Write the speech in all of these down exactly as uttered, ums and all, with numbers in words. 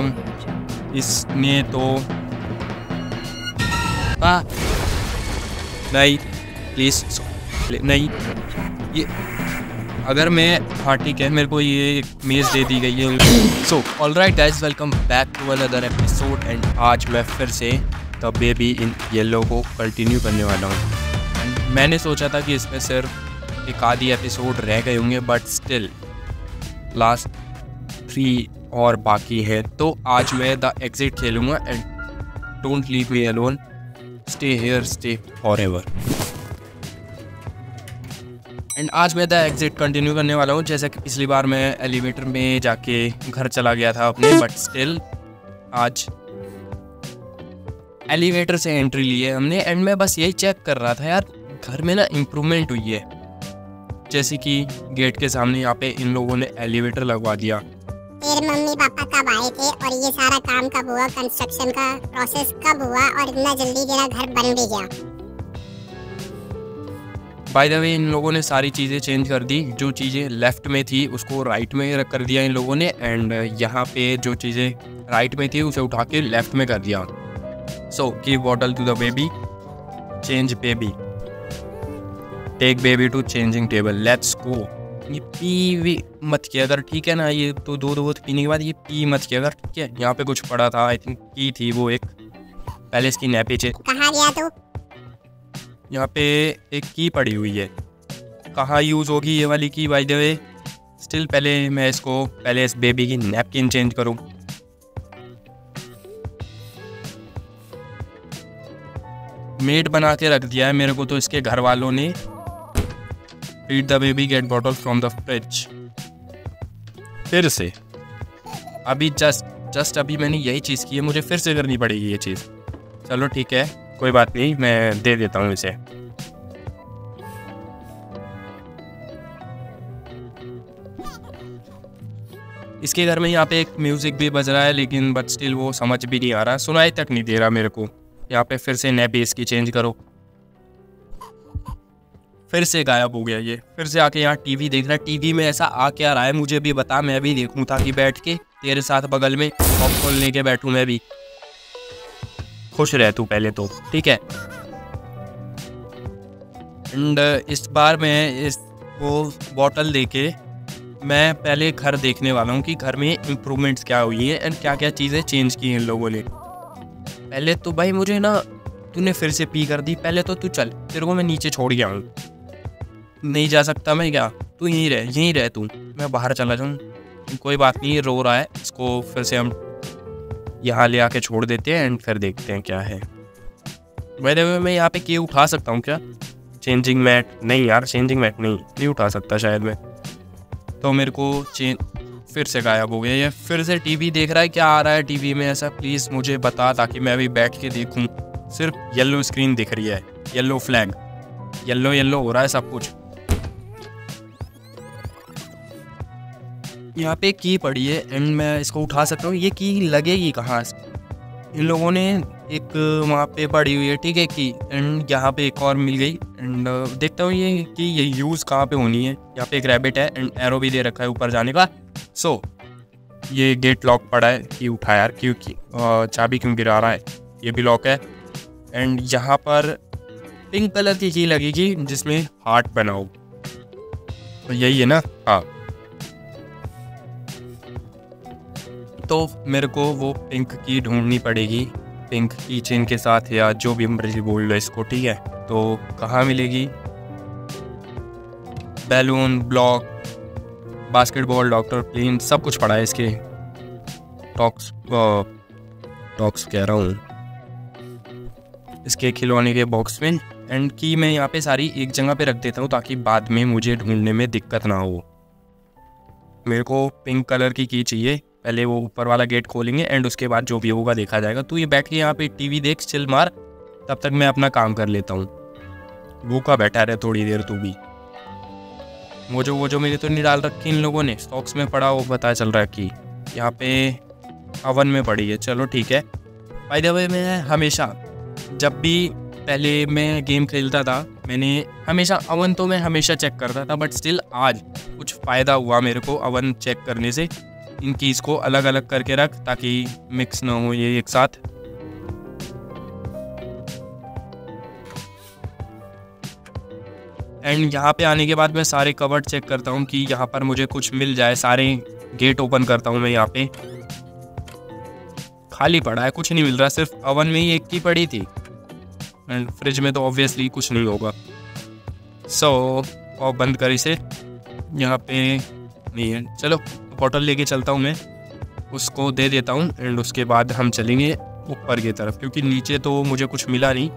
देता हूँ। इसने तो आ, नहीं प्लीज नहीं, ये अगर मैं हाँ ठीक है, मेरे को ये मेज़ दे दी गई है। So alright guys, welcome back to another episode and आज मैं फिर से द बेबी इन येलो को कंटिन्यू करने वाला हूँ। मैंने सोचा था कि इसमें सिर्फ एक आधी एपिसोड रह गए होंगे, बट स्टिल लास्ट थ्री और बाकी है। तो आज मैं द एग्जिट खेलूँगा and don't leave me alone, stay here stay forever. And आज मैं द एग्जिट कंटिन्यू करने वाला हूँ। जैसा कि पिछली बार मैं एलिवेटर में जाके घर चला गया था अपने, बट स्टिल आज एलिवेटर से एंट्री ली है हमने। एंड मैं बस यही चेक कर रहा था यार, घर में ना इम्प्रूवमेंट हुई है। जैसे कि गेट के सामने यहाँ पे इन लोगों ने एलिवेटर लगवा दिया। फिर मम्मी पापा कब आए थे और ये सारा काम कब हुआ, कंस्ट्रक्शन का प्रोसेस कब हुआ, और इतना जल्दी मेरा घर बन भी गया। बाय द वे, इन लोगों ने सारी चीज़ें चेंज कर दी। जो चीज़ें लेफ्ट में थी उसको राइट में रख कर दिया इन लोगों ने, एंड यहाँ पे जो चीज़ें राइट में थी उसे उठा के लेफ्ट में कर दिया। So give bottle to the baby, change baby, take baby to changing table, let's go. ये पी वी मत किया अगर, ठीक है ना, ये तो दूध वूध पीने के बाद ये पी मत किया अगर, ठीक है। यहाँ पे कुछ पड़ा था, आई थिंक की थी वो एक, पहले इसकी नैपी चेक कहाँ गया तू? यहाँ पे एक की पड़ी हुई है, कहाँ यूज़ होगी ये वाली की बाय द वे। स्टिल पहले मैं इसको, पहले इस बेबी की नैपकिन चेंज करूँ। मेड बना के रख दिया है मेरे को तो इसके घर वालों ने। Feed the baby, get bottle from the fridge. फिर से अभी जस्ट जस्ट अभी मैंने यही चीज़ की है, मुझे फिर से करनी पड़ेगी ये चीज़। चलो ठीक है, कोई बात नहीं, मैं दे देता हूँ इसे। इसके घर में यहाँ पे एक म्यूज़िक भी बज रहा है, लेकिन बट स्टिल वो समझ भी नहीं आ रहा, सुनाई तक नहीं दे रहा मेरे को। यहाँ पे फिर से नैपी इसकी चेंज करो। फिर से गायब हो गया ये, फिर से आके यहाँ टीवी देख रहा है। टीवी में ऐसा आ क्या रहा है मुझे भी बता, मैं भी देखूँ ताकि बैठ के तेरे साथ बगल में पॉपकॉर्न लेके बैठूँ मैं भी। खुश रह तू पहले तो, ठीक है। एंड इस बार मैं इसको बॉटल देके मैं पहले घर देखने वाला हूँ कि घर में इम्प्रूवमेंट्स क्या हुई है एंड क्या क्या चीज़ें चेंज की हैं इन लोगों ने। पहले तो भाई मुझे ना, तूने फिर से पी कर दी, पहले तो तू चल, तेरे को मैं नीचे छोड़ गया हूँ। नहीं जा सकता मैं क्या? तू यहीं रह, यहीं रह तू, मैं बाहर चला जाऊँ। कोई बात नहीं, रो रहा है, इसको फिर से हम यहाँ ले आके छोड़ देते हैं एंड फिर देखते हैं क्या है। बाय द वे, मैं यहाँ पे के उठा सकता हूँ क्या? चेंजिंग मैट नहीं यार, चेंजिंग मैट नहीं नहीं उठा सकता शायद मैं तो। मेरे को चेंज फिर से गायब हो गया ये, फिर से टीवी देख रहा है। क्या आ रहा है टीवी में ऐसा, प्लीज़ मुझे बता ताकि मैं भी बैठ के देखूँ। सिर्फ येलो स्क्रीन दिख रही है, येलो फ्लैग, येलो येलो हो रहा है सब कुछ। यहाँ पे की पड़ी है एंड मैं इसको उठा सकता हूँ। ये की लगेगी कहाँ? इन लोगों ने एक वहाँ पे पड़ी हुई है, ठीक है की, एंड यहाँ पे एक और मिल गई। एंड देखता हूँ ये कि ये यूज़ कहाँ पे होनी है। यहाँ पे एक रैबिट है एंड एरो भी दे रखा है ऊपर जाने का। सो so, ये गेट लॉक पड़ा है, की उठा यार, क्योंकि चाबी क्यों गिरा रहा है, ये भी लॉक है। एंड यहाँ पर पिंक कलर की की लगेगी जिसमें हार्ट बनाओ, तो यही है ना? हाँ, तो मेरे को वो पिंक की ढूंढनी पड़ेगी, पिंक की चेन के साथ या जो भी मर्जी बोल लो इसको, ठीक है। तो कहाँ मिलेगी? Balloon, block, basketball, doctor plane, सब कुछ पड़ा है इसके। टॉक्स टॉक्स कह रहा हूँ, इसके खिलौने के बॉक्स में। एंड की मैं यहाँ पे सारी एक जगह पे रख देता हूँ ताकि बाद में मुझे ढूंढने में दिक्कत ना हो। मेरे को पिंक कलर की की चाहिए, पहले वो ऊपर वाला गेट खोलेंगे एंड उसके बाद जो भी होगा देखा जाएगा। तू ये बैठ के यहाँ पे टीवी देख, चिल मार, तब तक मैं अपना काम कर लेता हूँ। भूखा बैठा रहे थोड़ी देर तू भी। वो जो वो जो मेरे तो नहीं डाल रखी इन लोगों ने, स्टॉक्स में पड़ा वो पता चल रहा है कि यहाँ पे अवन में पड़ी है। चलो ठीक है। बाय द वे, मैं हमेशा जब भी पहले मैं गेम खेलता था, मैंने हमेशा अवन तो मैं हमेशा चेक करता था, बट स्टिल आज कुछ फ़ायदा हुआ मेरे को अवन चेक करने से। इन कीज़ को अलग अलग करके रख ताकि मिक्स ना हो ये एक साथ। एंड यहाँ पे आने के बाद मैं सारे कवर्ड चेक करता हूँ कि यहाँ पर मुझे कुछ मिल जाए। सारे गेट ओपन करता हूँ मैं, यहाँ पे खाली पड़ा है, कुछ नहीं मिल रहा, सिर्फ अवन में ही एक की पड़ी थी एंड फ्रिज में तो ऑब्वियसली कुछ नहीं होगा। सो और बंद कर इसे, यहाँ पे नहीं है। चलो बॉटल लेके चलता हूँ मैं, उसको दे देता हूँ एंड उसके बाद हम चलेंगे ऊपर की तरफ क्योंकि नीचे तो मुझे कुछ मिला नहीं।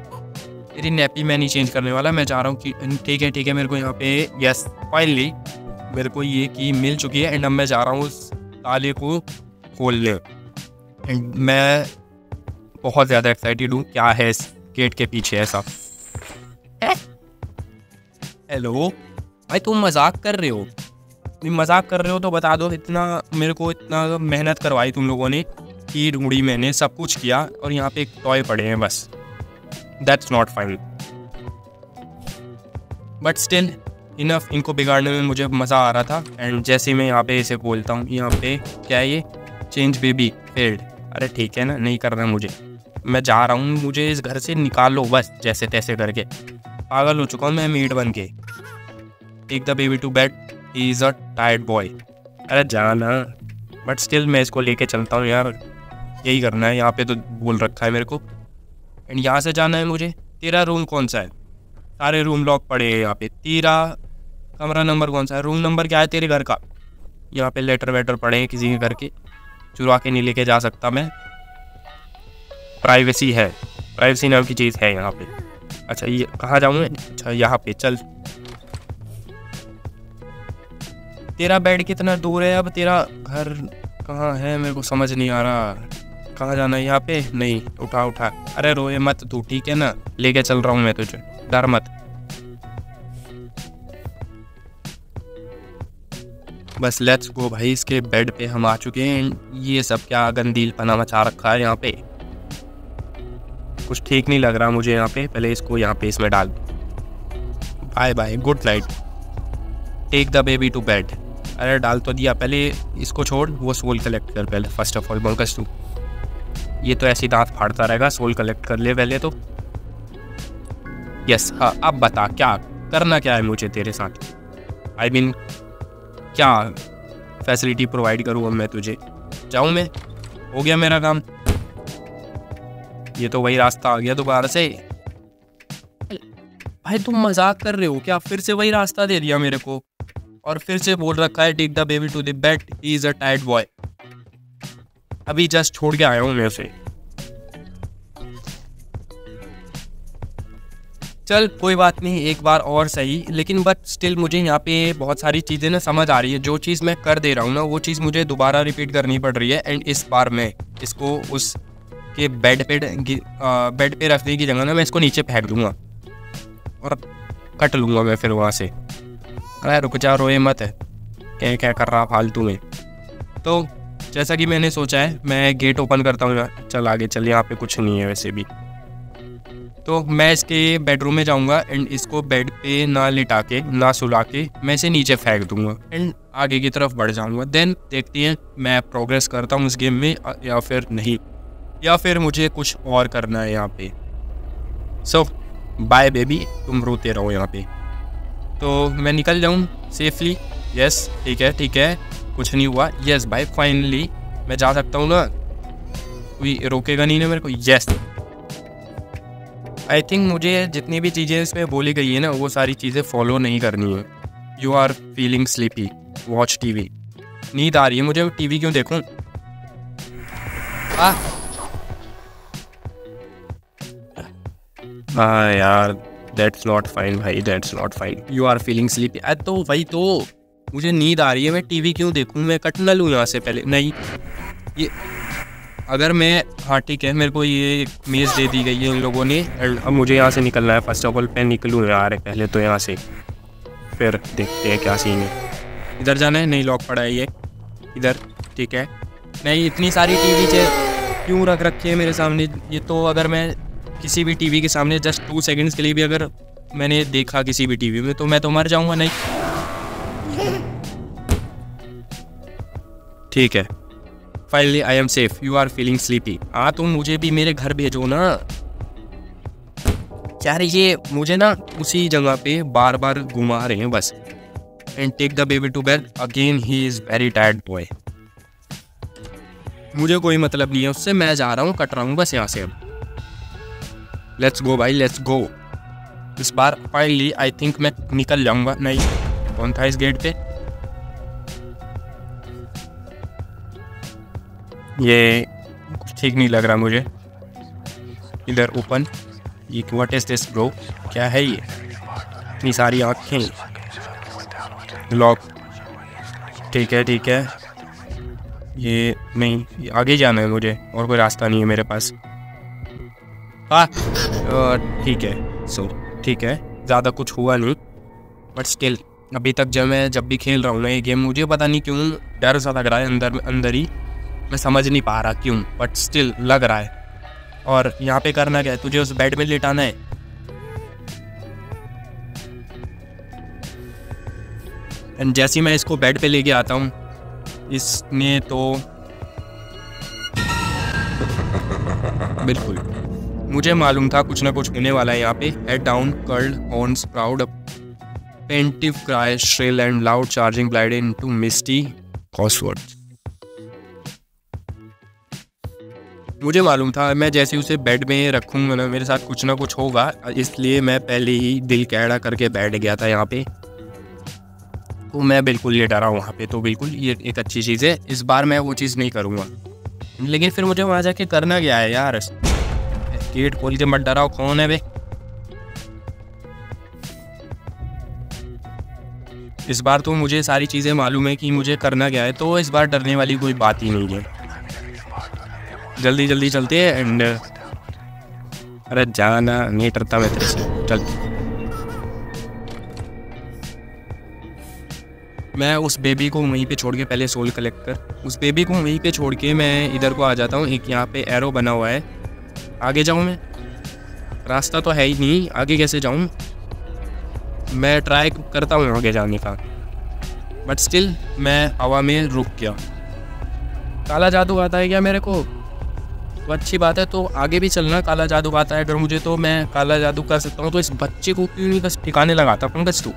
मेरी नैपी मैं नहीं चेंज करने वाला, मैं चाह रहा हूँ कि ठीक है ठीक है मेरे को यहाँ पे यस फाइनली मेरे को ये की मिल चुकी है। एंड अब मैं जा रहा हूँ उस ताले को खोलने एंड मैं बहुत ज़्यादा एक्साइटेड हूँ। क्या है इस गेट के पीछे ऐसा? हेलो भाई, तुम मजाक कर रहे हो? मजाक कर रहे हो तो बता दो। इतना मेरे को इतना मेहनत करवाई तुम लोगों ने, की ढूंढी मैंने, सब कुछ किया और यहाँ पे एक टॉय पड़े हैं बस। That's not fine. But still, enough, इनको बिगाड़ने में मुझे मज़ा आ रहा था। एंड जैसे मैं यहाँ पे इसे बोलता हूँ, यहाँ पे क्या है ये चेंज बेबी फेल्ड। अरे ठीक है ना, नहीं करना मुझे, मैं जा रहा हूँ, मुझे इस घर से निकालो बस जैसे तैसे करके। पागल हो चुका हूँ मैं मीट बन के। Take the baby to bed, he is a tired boy. अरे जाना, बट स्टिल मैं इसको लेके चलता हूँ यार, यही करना है। यहाँ पे तो बोल रखा है मेरे को एंड यहाँ से जाना है मुझे। तेरा रूम कौन सा है? सारे रूम लॉक पड़े हैं यहाँ पे। तेरा कमरा नंबर कौन सा है? रूम नंबर क्या है तेरे घर का? यहाँ पे लेटर वेटर पड़े हैं किसी के घर के, चुरा के नहीं लेके जा सकता मैं। प्राइवेसी है, प्राइवेसी नाम की चीज़ है यहाँ पे। अच्छा ये कहाँ जाऊँ मैं? अच्छा यहाँ पे चल। तेरा बेड कितना दूर है? अब तेरा घर कहाँ है मेरे को समझ नहीं आ रहा। कहाँ जाना है? यहाँ पे नहीं, उठा उठा। अरे रोए मत तू, ठीक है ना, लेके चल रहा हूँ मैं तुझे, डर मत। बस लेट्स गो भाई। इसके बेड पे हम आ चुके हैं। ये सब क्या गंदील पना मचा रखा है यहाँ पे, कुछ ठीक नहीं लग रहा मुझे यहाँ पे। पहले इसको यहाँ पे इसमें डाल। Bye bye, good night, take the baby to bed. अरे डाल तो दिया, पहले इसको छोड़, वो सोल कलेक्ट कर पहले। फर्स्ट ऑफ ऑल बोलकस टू, ये तो ऐसी दांत फाड़ता रहेगा। सोल कलेक्ट कर ले पहले तो। यस हाँ, अब बता क्या करना, क्या है मुझे तेरे साथ? आई I मीन mean, क्या फैसिलिटी प्रोवाइड करूँ अब मैं तुझे? जाऊँ मैं, हो गया मेरा काम। ये तो वही रास्ता आ गया दोबारा से। भाई तुम मजाक कर रहे हो क्या? फिर से वही रास्ता दे दिया मेरे को और फिर से बोल रखा है take the baby to the bed, he is a tired boy. अभी जस्ट छोड़ के आया हूँ मैं उसे। चल कोई बात नहीं, एक बार और सही, लेकिन बट स्टिल मुझे यहाँ पे बहुत सारी चीज़ें ना समझ आ रही है। जो चीज़ मैं कर दे रहा हूँ ना, वो चीज़ मुझे दोबारा रिपीट करनी पड़ रही है। एंड इस बार मैं इसको उस के बेड पे बेड पे रखने की जगह ना मैं इसको नीचे फेंक दूँगा और कट लूँगा मैं फिर वहाँ से। अरे रुक जा, रोए मत, क्या क्या कर रहा फालतू में। तो जैसा कि मैंने सोचा है, मैं गेट ओपन करता हूँ। चल आगे चल, यहाँ पे कुछ नहीं है वैसे भी। तो मैं इसके बेडरूम में जाऊँगा एंड इसको बेड पे ना लिटा के ना सुला के मैं इसे नीचे फेंक दूँगा एंड आगे की तरफ बढ़ जाऊँगा। देन देखते हैं मैं प्रोग्रेस करता हूँ इस गेम में या फिर नहीं, या फिर मुझे कुछ और करना है यहाँ पे। सो बाय बेबी, तुम रोते रहो यहाँ पे। तो मैं निकल जाऊँ सेफली? यस ठीक है ठीक है, कुछ नहीं हुआ। यस भाई फाइनली मैं जा सकता हूँ ना, कोई रोकेगा नहीं ना मेरे को। यस आई थिंक मुझे जितनी भी चीज़ें इसमें बोली गई है ना, वो सारी चीज़ें फॉलो नहीं करनी है। You are feeling sleepy, watch TV. नींद आ रही है मुझे, टीवी क्यों देखूँ? आ हाँ यार, दैट्स नॉट फाइन भाई, that's not fine. You are feeling sleepy, तो भाई तो मुझे नींद आ रही है, मैं टीवी क्यों देखूं? मैं कट ना लूँ यहाँ से पहले? नहीं ये अगर मैं, हाँ ठीक है, मेरे को ये मेज़ दे दी गई है उन लोगों ने एंड अब मुझे यहाँ से निकलना है। फर्स्ट ऑफ ऑल मैं निकलूँ यार पहले तो यहाँ से, फिर देखते हैं क्या सीन है। इधर जाना है? नहीं, लॉक पड़ा है ये इधर, ठीक है। नहीं, इतनी सारी टीवी चीज़ क्यों रख रखी है मेरे सामने? ये तो अगर मैं किसी भी टीवी के सामने जस्ट टू सेकेंड्स के लिए भी अगर मैंने देखा किसी भी टीवी में, तो मैं तो मर जाऊँगा। नहीं ठीक है, finally I am safe, you are feeling sleepy. हाँ तुम मुझे भी मेरे घर भेजो ना यार, ये मुझे ना उसी जगह पे बार बार घुमा रहे हैं बस। And take the baby to bed again, he is very tired boy. मुझे कोई मतलब नहीं है उससे, मैं जा रहा हूँ, कट रहा हूँ बस यहाँ से। लेट्स गो भाई, लेट्स गो। इस बार फाइनली आई थिंक मैं निकल जाऊँगा। नहीं, कौन था इस गेट पे? ये ठीक नहीं लग रहा मुझे। इधर ओपन, ये व्हाट इज दिस ब्रो, क्या है ये? इतनी सारी आँखें। लॉक, ठीक है ठीक है। ये नहीं, ये आगे जाना है मुझे, और कोई रास्ता नहीं है मेरे पास। हाँ ठीक है, सो ठीक है, ज़्यादा कुछ हुआ नहीं, बट स्टिल अभी तक जब मैं जब भी खेल रहा हूँ ना ये गेम, मुझे पता नहीं क्यों डर सा लग रहा है अंदर अंदर ही, मैं समझ नहीं पा रहा क्यों, बट स्टिल लग रहा है। और यहाँ पे करना क्या है, तुझे उस बेड में लेटाना है। एंड जैसे ही मैं इसको बेड पे लेके आता हूँ, इसने तो बिल्कुल, मुझे मालूम था कुछ ना कुछ होने वाला है यहाँ पे। Head down, curled horns proud, plaintive cry, shrill and loud, charging blind into misty crosswords. मुझे मालूम था मैं जैसे उसे बेड में रखूँगा ना मेरे साथ कुछ ना कुछ होगा, इसलिए मैं पहले ही दिल कैड़ा करके बैठ गया था यहाँ पे। तो मैं बिल्कुल ये डरा वहाँ पे, तो बिल्कुल ये एक अच्छी चीज़ है, इस बार मैं वो चीज़ नहीं करूँगा। लेकिन फिर मुझे वहाँ जाके करना क्या है यार? गेट खोल के मत डराओ, कौन है बे? इस बार तो मुझे सारी चीज़ें मालूम है कि मुझे करना क्या है, तो इस बार डरने वाली कोई बात ही नहीं है। जल्दी जल्दी चलते हैं। एंड अरे जाना नहीं, डरता मैं तेरे से, चल। मैं उस बेबी को वहीं पे छोड़ के, पहले सोल कलेक्ट कर, उस बेबी को वहीं पे छोड़ के मैं इधर को आ जाता हूँ। एक यहाँ पे एरो बना हुआ है, आगे जाऊँ मैं? रास्ता तो है ही नहीं, आगे कैसे जाऊँ? मैं ट्राई करता हूँ आगे जाने का, बट स्टिल मैं हवा में रुक गया। काला जादू आता है क्या मेरे को? तो अच्छी बात है, तो आगे भी चलना। काला जादू आता है अगर मुझे, तो मैं काला जादू कर सकता हूँ, तो इस बच्चे को क्यों नहीं बस ठिकाने लगाता? पंकज तू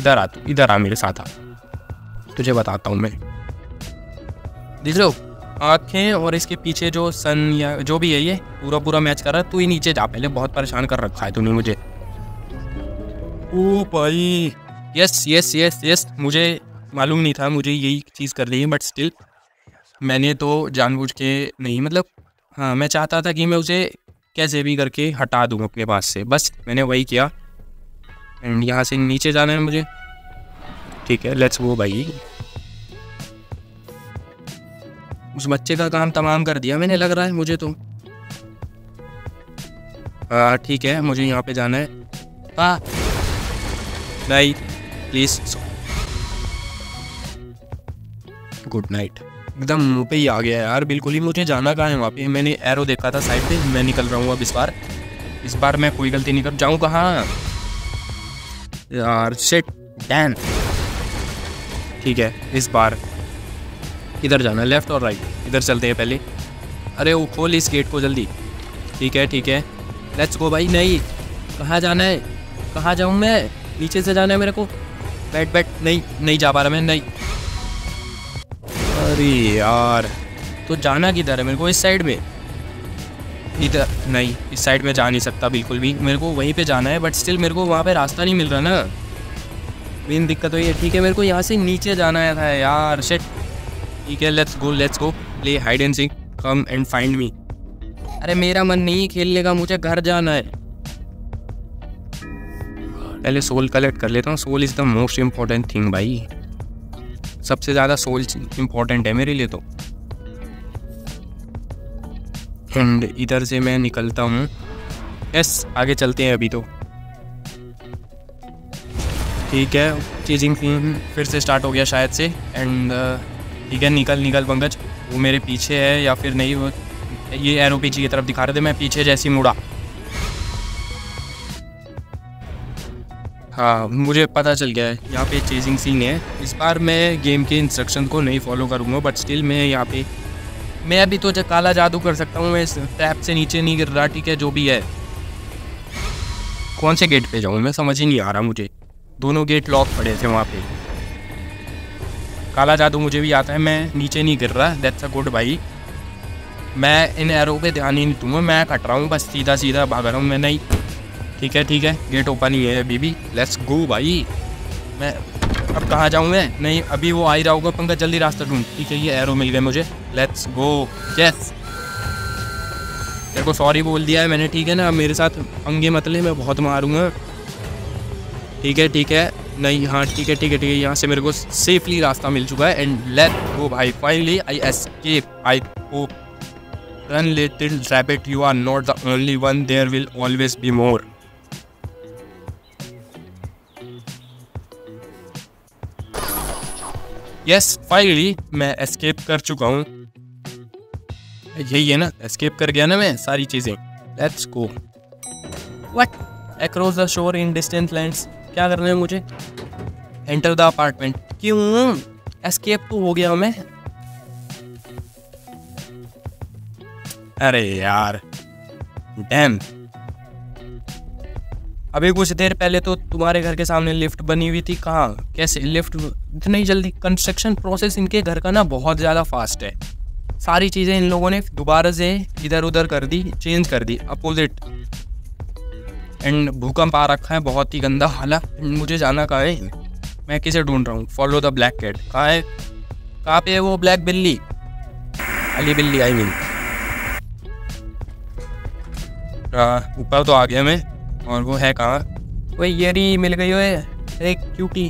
इधर आ, तू इधर आ, मेरे साथ आ, तुझे बताता हूँ मैं। देख लो आँखें, और इसके पीछे जो सन या जो भी है, ये पूरा पूरा मैच कर रहा है। तू ही नीचे जा पहले, बहुत परेशान कर रखा है तूने मुझे। ओ भाई, यस यस यस यस, मुझे मालूम नहीं था मुझे यही चीज़ कर रही है, बट स्टिल मैंने तो जानबूझ के नहीं, मतलब हाँ मैं चाहता था कि मैं उसे कैसे भी करके हटा दूँ अपने पास से, बस मैंने वही किया। एंड यहाँ से नीचे जाना है मुझे, ठीक है, लेट्स गो भाई। उस बच्चे का काम तमाम कर दिया मैंने, लग रहा है मुझे तो। आ, ठीक है, मुझे यहाँ पे जाना है। आ, नहीं प्लीज़, गुड नाइट। एकदम मुँह पे ही आ गया यार, बिल्कुल ही। मुझे जाना कहाँ है वहाँ पे? मैंने एरो देखा था साइड पे, मैं निकल रहा हूँ अब। इस बार इस बार मैं कोई गलती नहीं कर, जाऊँ कहाँ यार? Shit damn. ठीक है, इस बार इधर जाना, लेफ्ट और राइट, इधर चलते हैं पहले। अरे वो खोल इस गेट को जल्दी। ठीक है ठीक है, लेट्स गो भाई। नहीं, कहाँ जाना है? कहाँ जाऊँ मैं? नीचे से जाना है मेरे को। बैठ बैठ, नहीं नहीं जा पा रहा मैं, नहीं। अरे यार, तो जाना किधर है मेरे को? इस साइड में? इधर नहीं, इस साइड में जा नहीं सकता बिल्कुल भी, मेरे को वहीं पे जाना है, बट स्टिल मेरे को वहाँ पे रास्ता नहीं मिल रहा ना, मेन दिक्कत वही है। ठीक है, मेरे को यहाँ से नीचे जाना था यार, शिट। ठीक है, let's go let's go, play hide and seek, come and find me. अरे मेरा मन नहीं खेलने का, मुझे घर जाना है। पहले सोल कलेक्ट कर लेता हूँ, soul is the most important thing भाई, सबसे ज़्यादा सोल इम्पोर्टेंट है मेरे लिए तो। एंड इधर से मैं निकलता हूँ, यस आगे चलते हैं अभी तो। ठीक है, चीजिंग थीम फिर से स्टार्ट हो गया शायद से। एंड ठीक है, निकल निकल पंकज, वो मेरे पीछे है या फिर नहीं? वो ये एरो पीछे की तरफ दिखा रहे थे, मैं पीछे जैसी मुड़ा। हाँ मुझे पता चल गया है, यहाँ पे चेजिंग सीन है। इस बार मैं गेम के इंस्ट्रक्शन को नहीं फॉलो करूँगा, बट स्टिल मैं यहाँ पे मैं अभी तो काला जादू कर सकता हूँ। मैं इस टैप से नीचे नहीं गिर रहा, ठीक है, जो भी है। कौन से गेट पे जाऊँ मैं, समझ ही नहीं आ रहा मुझे। दोनों गेट लॉक पड़े थे वहाँ पे। काला जादू मुझे भी आता है, मैं नीचे नहीं गिर रहा, दैट्स अ गुड भाई। मैं इन एरो पे ध्यान ही नहीं दूंगा, मैं कट रहा हूँ, बस सीधा सीधा भाग रहा हूँ मैं। नहीं, ठीक है ठीक है, गेट ओपन ही है अभी भी। लेट्स गो भाई। मैं अब कहाँ जाऊँ मैं? नहीं, अभी वो आ ही रहा होगा पंकज, जल्दी रास्ता ढूंढ। ठीक है, ये एरो मिल गए मुझे, लेट्स गो। यस, तेरे को सॉरी बोल दिया है मैंने, ठीक है ना। मेरे साथ पंगे मत ले, मैं बहुत मारूंगा। ठीक है ठीक है, नहीं, हाँ ठीक है ठीक है ठीक है। यहाँ से मेरे को सेफली रास्ता मिल चुका है, एंड लेट्स गो भाई। Finally I escape. I hope run little rabbit, you are not the only one, there will always be more. Yes, finally मैं एस्केप कर चुका हूँ। यही है ना, एस्केप कर गया ना मैं सारी चीजें। Let's go. What? Across the shore in distant lands. क्या करना है मुझे? Enter the apartment. क्यों? एस्केप तो हो गया मैं। अरे यार, डैम। अभी कुछ देर पहले तो तुम्हारे घर के सामने लिफ्ट बनी हुई थी, कहाँ? कैसे लिफ्ट इतनी जल्दी? कंस्ट्रक्शन प्रोसेस इनके घर का ना बहुत ज़्यादा फास्ट है। सारी चीज़ें इन लोगों ने दोबारा से इधर उधर कर दी, चेंज कर दी, अपोजिट। एंड भूकंप आ रखा है, बहुत ही गंदा हालत। मुझे जाना कहाँ है? मैं किसे ढूंढ रहा हूँ? Follow the black cat. कहाँ है? कहाँ पे है वो ब्लैक बिल्ली? अली बिल्ली, आई मीन। ऊपर तो आ गया मैं, और वो है कहाँ? ओए येरी मिल गई। ओए एक क्यूटी।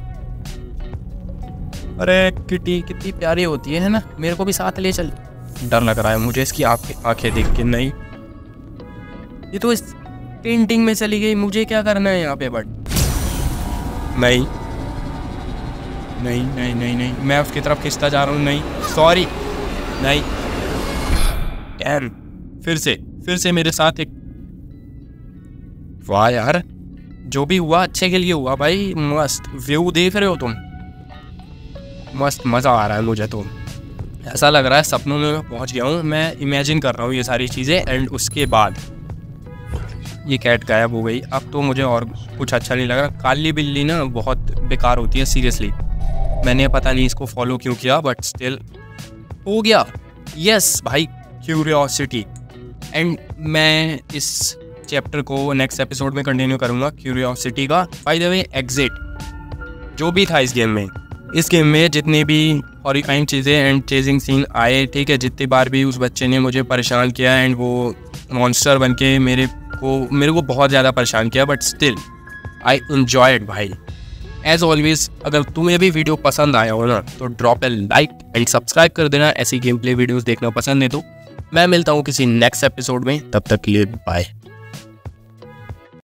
अरे किटी कितनी प्यारी होती है ना, मेरे को भी साथ ले चल। डर लग रहा है मुझे इसकी आँखें देख के। नहीं, ये तो इस पेंटिंग में चली गई। मुझे क्या करना है यहाँ पे? बट नहीं नहीं नहीं नहीं नहीं, मैं उसकी तरफ खिंचता जा रहा हूँ। नहीं, सॉरी, नहीं। डैम, फिर से फिर से मेरे साथ एक। वाह यार, जो भी हुआ अच्छे के लिए हुआ भाई। मस्त व्यू देख रहे हो तुम, मस्त मज़ा आ रहा है मुझे तो। ऐसा लग रहा है सपनों में पहुँच गया हूँ मैं, इमेजिन कर रहा हूँ ये सारी चीज़ें। एंड उसके बाद ये कैट गायब हो गई। अब तो मुझे और कुछ अच्छा नहीं लग रहा। काली बिल्ली ना बहुत बेकार होती है, सीरियसली। मैंने पता नहीं इसको फॉलो क्यों किया, बट स्टिल हो गया। यस भाई, क्यूरियोसिटी। एंड मैं इस चैप्टर को नेक्स्ट एपिसोड में कंटिन्यू करूँगा, क्यूरियोसिटी का। बाय द वे, एग्जिट जो भी था इस गेम में, इस गेम में जितनी भी हॉरिफाइंग चीज़ें एंड चेजिंग सीन आए, ठीक है, जितनी बार भी उस बच्चे ने मुझे परेशान किया एंड वो मॉन्स्टर बन के मेरे को मेरे को बहुत ज़्यादा परेशान किया, बट स्टिल आई एंजॉयड भाई। एज़ ऑलवेज, अगर तुम्हें भी वीडियो पसंद आया हो ना, तो drop a like and subscribe कर देना। ऐसी गेम प्ले वीडियोज़ देखना पसंद है तो। मैं मिलता हूँ किसी नेक्स्ट एपिसोड में, तब तक के लिए बाय।